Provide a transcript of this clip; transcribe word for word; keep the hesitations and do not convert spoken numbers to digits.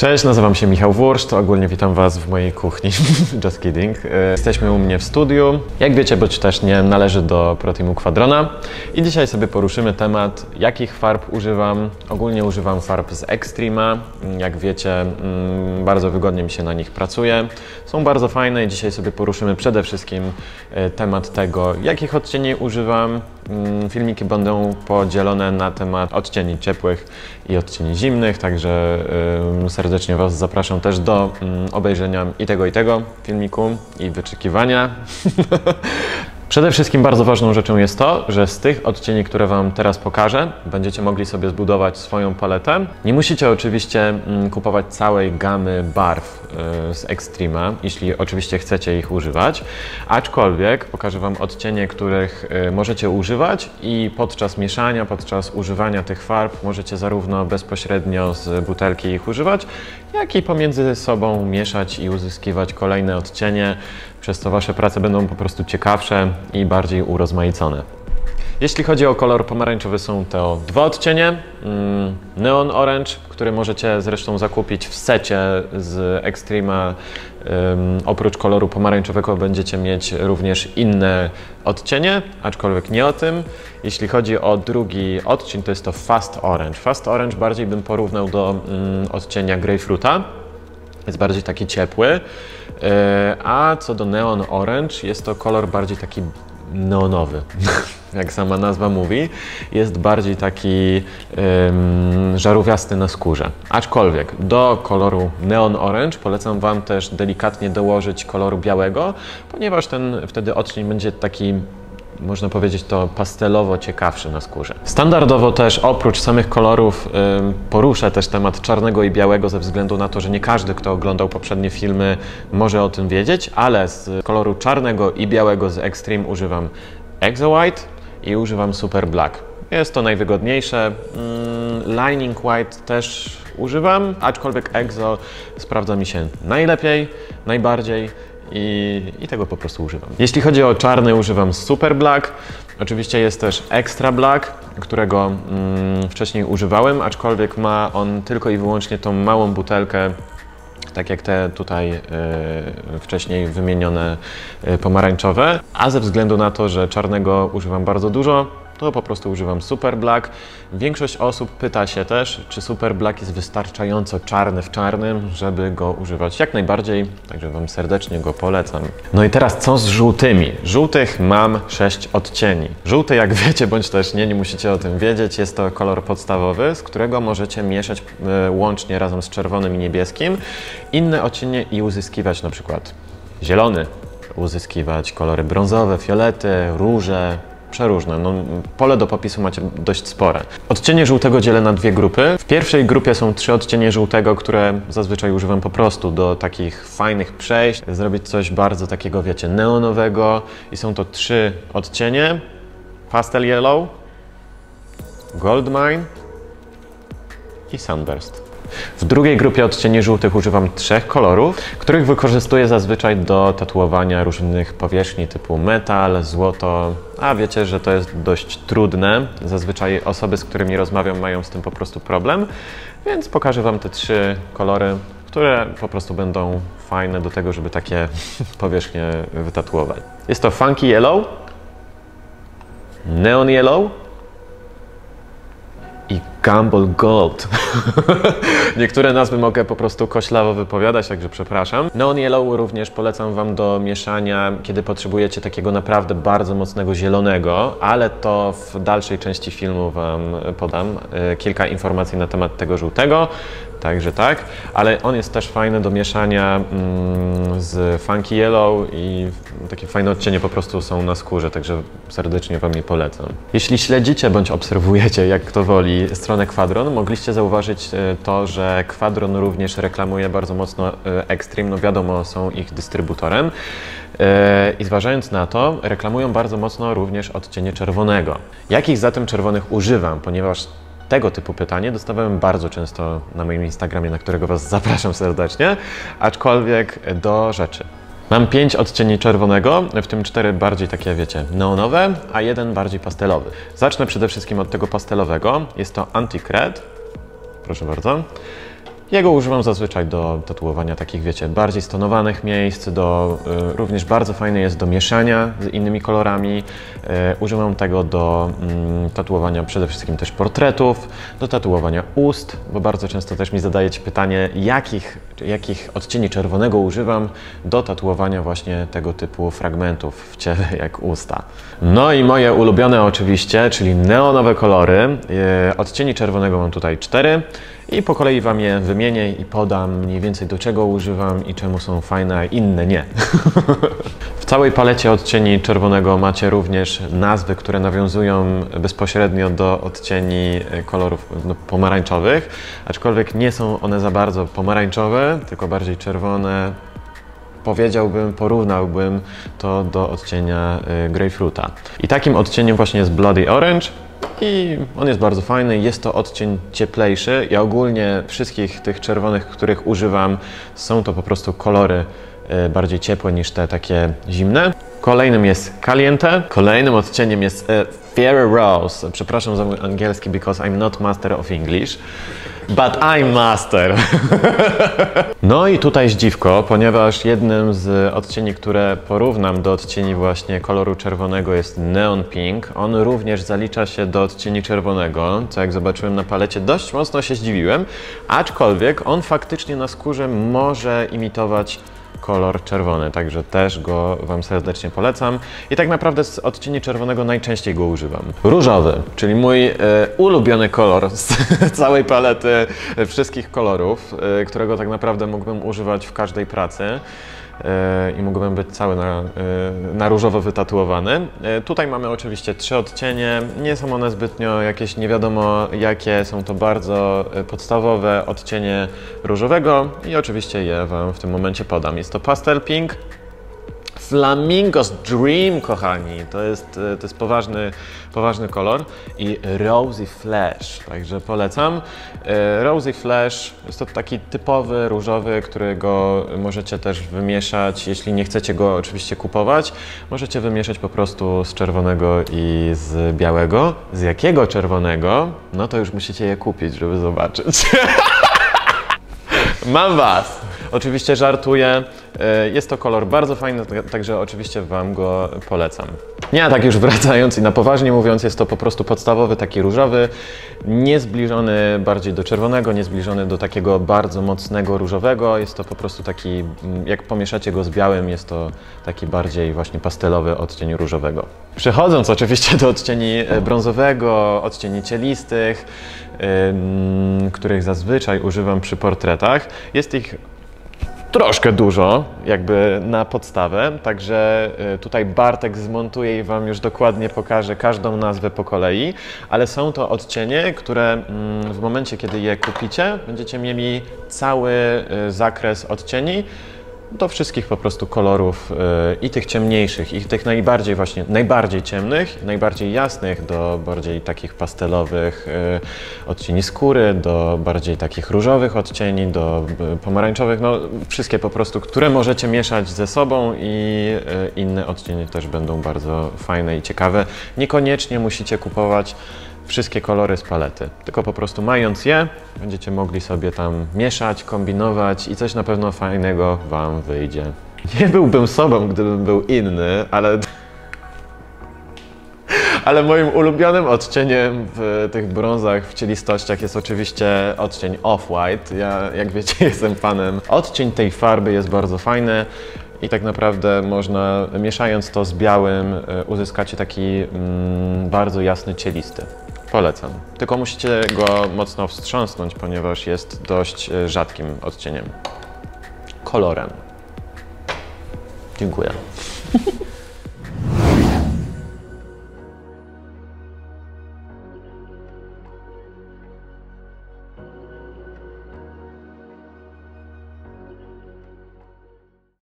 Cześć, nazywam się Michał Wurszt, ogólnie witam Was w mojej kuchni, just kidding. Jesteśmy u mnie w studiu, jak wiecie, bądź też nie, należy do ProTeamu Quadrona i dzisiaj sobie poruszymy temat, jakich farb używam. Ogólnie używam farb z Xtreme'a, jak wiecie, bardzo wygodnie mi się na nich pracuje, są bardzo fajne i dzisiaj sobie poruszymy przede wszystkim temat tego, jakich odcieni używam. Filmiki będą podzielone na temat odcieni ciepłych i odcieni zimnych, także yy, serdecznie Was zapraszam też do yy, obejrzenia i tego, i tego filmiku, i wyczekiwania. Przede wszystkim bardzo ważną rzeczą jest to, że z tych odcieni, które Wam teraz pokażę, będziecie mogli sobie zbudować swoją paletę. Nie musicie oczywiście kupować całej gamy barw z Xtreme'a, jeśli oczywiście chcecie ich używać. Aczkolwiek pokażę Wam odcienie, których możecie używać i podczas mieszania, podczas używania tych farb możecie zarówno bezpośrednio z butelki ich używać, jak i pomiędzy sobą mieszać i uzyskiwać kolejne odcienie, przez co Wasze prace będą po prostu ciekawsze i bardziej urozmaicone. Jeśli chodzi o kolor pomarańczowy, są to dwa odcienie. Neon Orange, który możecie zresztą zakupić w secie z Xtreme'a. Oprócz koloru pomarańczowego będziecie mieć również inne odcienie, aczkolwiek nie o tym. Jeśli chodzi o drugi odcień, to jest to Fast Orange. Fast Orange bardziej bym porównał do odcienia grejpfruta. Jest bardziej taki ciepły, a co do Neon Orange, jest to kolor bardziej taki neonowy, jak sama nazwa mówi. Jest bardziej taki ym, żarówiasty na skórze. Aczkolwiek do koloru Neon Orange polecam Wam też delikatnie dołożyć koloru białego, ponieważ ten wtedy odcień będzie taki, można powiedzieć, to pastelowo ciekawszy na skórze. Standardowo też oprócz samych kolorów poruszę też temat czarnego i białego ze względu na to, że nie każdy, kto oglądał poprzednie filmy, może o tym wiedzieć, ale z koloru czarnego i białego z Xtreme używam Exo White i używam Super Black. Jest to najwygodniejsze. Lining White też używam, aczkolwiek Exo sprawdza mi się najlepiej, najbardziej. I, I tego po prostu używam. Jeśli chodzi o czarny, używam Super Black. Oczywiście jest też Extra Black, którego mm, wcześniej używałem, aczkolwiek ma on tylko i wyłącznie tą małą butelkę, tak jak te tutaj y, wcześniej wymienione y, pomarańczowe. A ze względu na to, że czarnego używam bardzo dużo, to po prostu używam Super Black. Większość osób pyta się też, czy Super Black jest wystarczająco czarny w czarnym, żeby go używać jak najbardziej, także Wam serdecznie go polecam. No i teraz co z żółtymi? Żółtych mam sześć odcieni. Żółty, jak wiecie, bądź też nie, nie musicie o tym wiedzieć, jest to kolor podstawowy, z którego możecie mieszać łącznie razem z czerwonym i niebieskim inne odcienie i uzyskiwać na przykład zielony, uzyskiwać kolory brązowe, fiolety, róże, przeróżne. No, pole do popisu macie dość spore. Odcienie żółtego dzielę na dwie grupy. W pierwszej grupie są trzy odcienie żółtego, które zazwyczaj używam po prostu do takich fajnych przejść, zrobić coś bardzo takiego, wiecie, neonowego. I są to trzy odcienie. Pastel Yellow, Goldmine i Sunburst. W drugiej grupie odcieni żółtych używam trzech kolorów, których wykorzystuję zazwyczaj do tatuowania różnych powierzchni typu metal, złoto, a wiecie, że to jest dość trudne. Zazwyczaj osoby, z którymi rozmawiam, mają z tym po prostu problem, więc pokażę Wam te trzy kolory, które po prostu będą fajne do tego, żeby takie powierzchnie wytatuować. Jest to Funky Yellow, Neon Yellow i Gumball Gold. Niektóre nazwy mogę po prostu koślawo wypowiadać, także przepraszam. Neon Yellow również polecam Wam do mieszania, kiedy potrzebujecie takiego naprawdę bardzo mocnego zielonego, ale to w dalszej części filmu Wam podam kilka informacji na temat tego żółtego, także tak, ale on jest też fajny do mieszania z Funky Yellow i takie fajne odcienie po prostu są na skórze, także serdecznie Wam je polecam. Jeśli śledzicie bądź obserwujecie, jak kto woli, stronę Quadron, mogliście zauważyć to, że Quadron również reklamuje bardzo mocno Xtreme, no wiadomo, są ich dystrybutorem i zważając na to, reklamują bardzo mocno również odcienie czerwonego. Jakich zatem czerwonych używam, ponieważ tego typu pytanie dostawałem bardzo często na moim Instagramie, na którego Was zapraszam serdecznie, aczkolwiek do rzeczy. Mam pięć odcieni czerwonego, w tym cztery bardziej takie, wiecie, neonowe, a jeden bardziej pastelowy. Zacznę przede wszystkim od tego pastelowego. Jest to Antique Red, proszę bardzo, Jego używam zazwyczaj do tatuowania takich, wiecie, bardziej stonowanych miejsc, do, y, również bardzo fajny jest do mieszania z innymi kolorami. Y, używam tego do y, tatuowania przede wszystkim też portretów, do tatuowania ust, bo bardzo często też mi zadajecie pytanie, jakich, jakich odcieni czerwonego używam do tatuowania właśnie tego typu fragmentów w ciele jak usta. No i moje ulubione oczywiście, czyli neonowe kolory. Y, odcieni czerwonego mam tutaj cztery. I po kolei Wam je wymienię i podam mniej więcej do czego używam i czemu są fajne, a inne nie. W całej palecie odcieni czerwonego macie również nazwy, które nawiązują bezpośrednio do odcieni kolorów pomarańczowych, aczkolwiek nie są one za bardzo pomarańczowe, tylko bardziej czerwone. Powiedziałbym, porównałbym to do odcienia grejpfruta. I takim odcieniem właśnie jest Bloody Orange. I on jest bardzo fajny, jest to odcień cieplejszy. Ja ogólnie wszystkich tych czerwonych, których używam, są to po prostu kolory bardziej ciepłe niż te takie zimne. Kolejnym jest Caliente. Kolejnym odcieniem jest Fiery Rose. Przepraszam za mój angielski, because I'm not master of English. But I'm master. No i tutaj zdziwko, ponieważ jednym z odcieni, które porównam do odcieni właśnie koloru czerwonego jest Neon Pink. On również zalicza się do odcieni czerwonego, co jak zobaczyłem na palecie dość mocno się zdziwiłem, aczkolwiek on faktycznie na skórze może imitować kolor czerwony, także też go Wam serdecznie polecam. I tak naprawdę z odcieni czerwonego najczęściej go używam. Różowy, czyli mój e, ulubiony kolor z całej palety wszystkich kolorów, e, którego tak naprawdę mógłbym używać w każdej pracy. I mógłbym być cały na, na różowo wytatuowany. Tutaj mamy oczywiście trzy odcienie, nie są one zbytnio jakieś nie wiadomo jakie, są to bardzo podstawowe odcienie różowego i oczywiście je Wam w tym momencie podam. Jest to Pastel Pink, Flamingos Dream, kochani, to jest, to jest poważny, poważny kolor i Rosy Flash, także polecam. Rosy Flash jest to taki typowy różowy, którego możecie też wymieszać, jeśli nie chcecie go oczywiście kupować, możecie wymieszać po prostu z czerwonego i z białego. Z jakiego czerwonego? No to już musicie je kupić, żeby zobaczyć. Mam Was! Oczywiście żartuję, jest to kolor bardzo fajny, także oczywiście Wam go polecam. Nie, a tak już wracając i na poważnie mówiąc, jest to po prostu podstawowy, taki różowy, niezbliżony bardziej do czerwonego, niezbliżony do takiego bardzo mocnego różowego. Jest to po prostu taki, jak pomieszacie go z białym, jest to taki bardziej właśnie pastelowy odcień różowego. Przechodząc oczywiście do odcieni brązowego, odcieni cielistych, yy, których zazwyczaj używam przy portretach, jest ich troszkę dużo, jakby na podstawę, także tutaj Bartek zmontuje i Wam już dokładnie pokaże każdą nazwę po kolei, ale są to odcienie, które w momencie, kiedy je kupicie, będziecie mieli cały zakres odcieni do wszystkich po prostu kolorów i tych ciemniejszych, i tych najbardziej właśnie, najbardziej ciemnych, najbardziej jasnych, do bardziej takich pastelowych odcieni skóry, do bardziej takich różowych odcieni, do pomarańczowych, no wszystkie po prostu, które możecie mieszać ze sobą i inne odcienie też będą bardzo fajne i ciekawe. Niekoniecznie musicie kupować wszystkie kolory z palety, tylko po prostu mając je, będziecie mogli sobie tam mieszać, kombinować i coś na pewno fajnego Wam wyjdzie. Nie byłbym sobą, gdybym był inny, ale... Ale moim ulubionym odcieniem w tych brązach, w cielistościach jest oczywiście odcień Off-White. Ja, jak wiecie, jestem fanem. Odcień tej farby jest bardzo fajny. I tak naprawdę można, mieszając to z białym, uzyskacie taki mm, bardzo jasny, cielisty. Polecam. Tylko musicie go mocno wstrząsnąć, ponieważ jest dość rzadkim odcieniem. Kolorem. Dziękuję.